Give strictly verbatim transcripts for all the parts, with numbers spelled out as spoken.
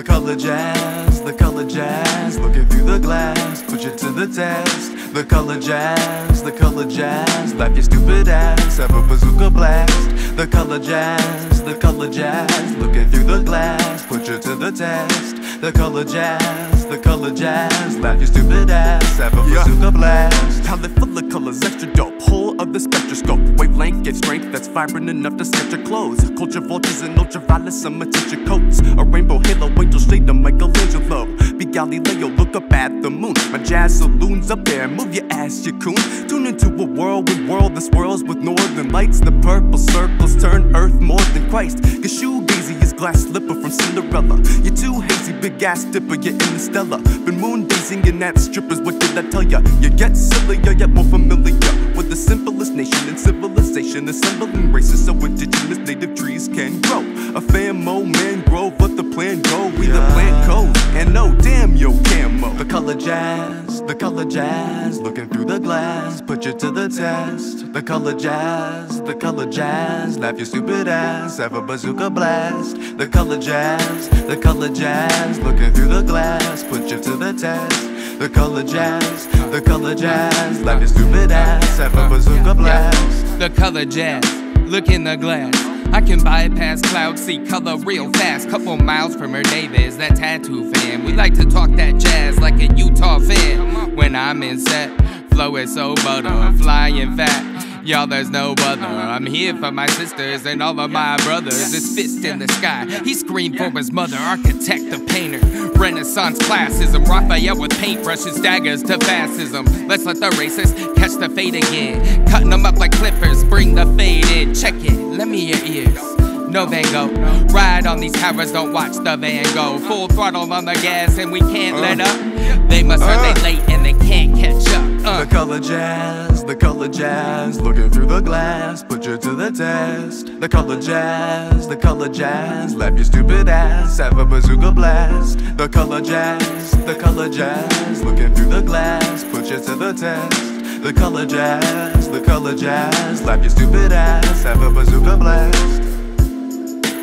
The color jazz, the color jazz, looking through the glass, put you to the test. The color jazz, the color jazz, laugh your stupid ass, have a bazooka blast. The color jazz, the color jazz, looking through the glass, put you to the test. The color jazz, the color jazz, laugh your stupid ass, have a bazooka yeah. blast. Palette full of colors, extra dope, whole of the spectroscope. Wavelength gets strength that's vibrant enough to set your clothes. Culture vultures and ultraviolet summer teacher coats. A rainbow halo, angel shade of Michelangelo. Be Galileo, look up at the moon. My jazz saloon's up there, move your ass, you coon. Tune into a world with world that swirls with northern lights. The purple circles turn earth more than Christ. Your shoegazy is glass slipper from Cinderella. You're too hazy, big ass dipper, you're interstellar. Been moon dazing and that strippers, what did I tell ya? You get sillier, yet more familiar with the simplest nation and civilization, assembling races so indigenous native trees can grow. A famo mangrove, let the plan go. We yeah. the plant code, and no damn yo camo. The color jazz, the color jazz, looking through the glass, put you to the test. The color jazz, the color jazz, laugh your stupid ass, have a bazooka blast. The color jazz, the color jazz, looking through the glass, put you to the test. The color jazz, the color jazz, laugh your stupid ass, have a bazooka blast. The color jazz, look in the glass. I can bypass clouds, see color real fast. Couple miles from her Davis, that tattoo fan. We like to talk that jazz like a Utah fan. When I'm in set, flow is so butter, I'm flying fat. Y'all, there's no other. I'm here for my sisters and all of my brothers. His fist in the sky, he screamed for his mother. Architect, the painter, Renaissance classism. Raphael with paintbrushes, daggers to fascism. Let's let the racists catch the fade again. Cutting them up like clippers, bring the fade in. Check it, lend me your ears. No Van Gogh, ride on these powers, don't watch the Van Gogh. Full throttle on the gas and we can't uh, let up. They must heard uh, they late and they can't catch up. uh. The color jazz, the color jazz, looking through the glass, put you to the test. The color jazz, the color jazz, laugh your stupid ass, have a bazooka blast. The color jazz, the color jazz, looking through the glass, put you to the test. The color jazz, the color jazz, laugh your stupid ass, have a bazooka blast.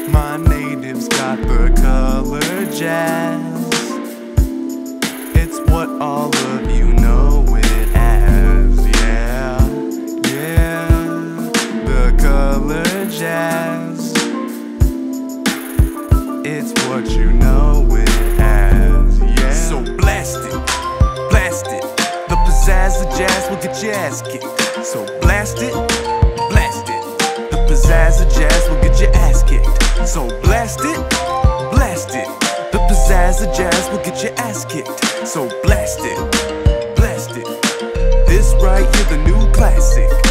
My native's got the color jazz. It's what all of you know it as. Yeah, yeah, the color jazz. It's what you know it as. Yeah. So blast it, blast it. The pizzazz of jazz will get your ass kicked. So blast it, blast it. The pizzazz of jazz will get your ass kicked. So blast it, blast it. The pizzazz of jazz will get your ass kicked. So blast it, blast it. This right here, the new classic.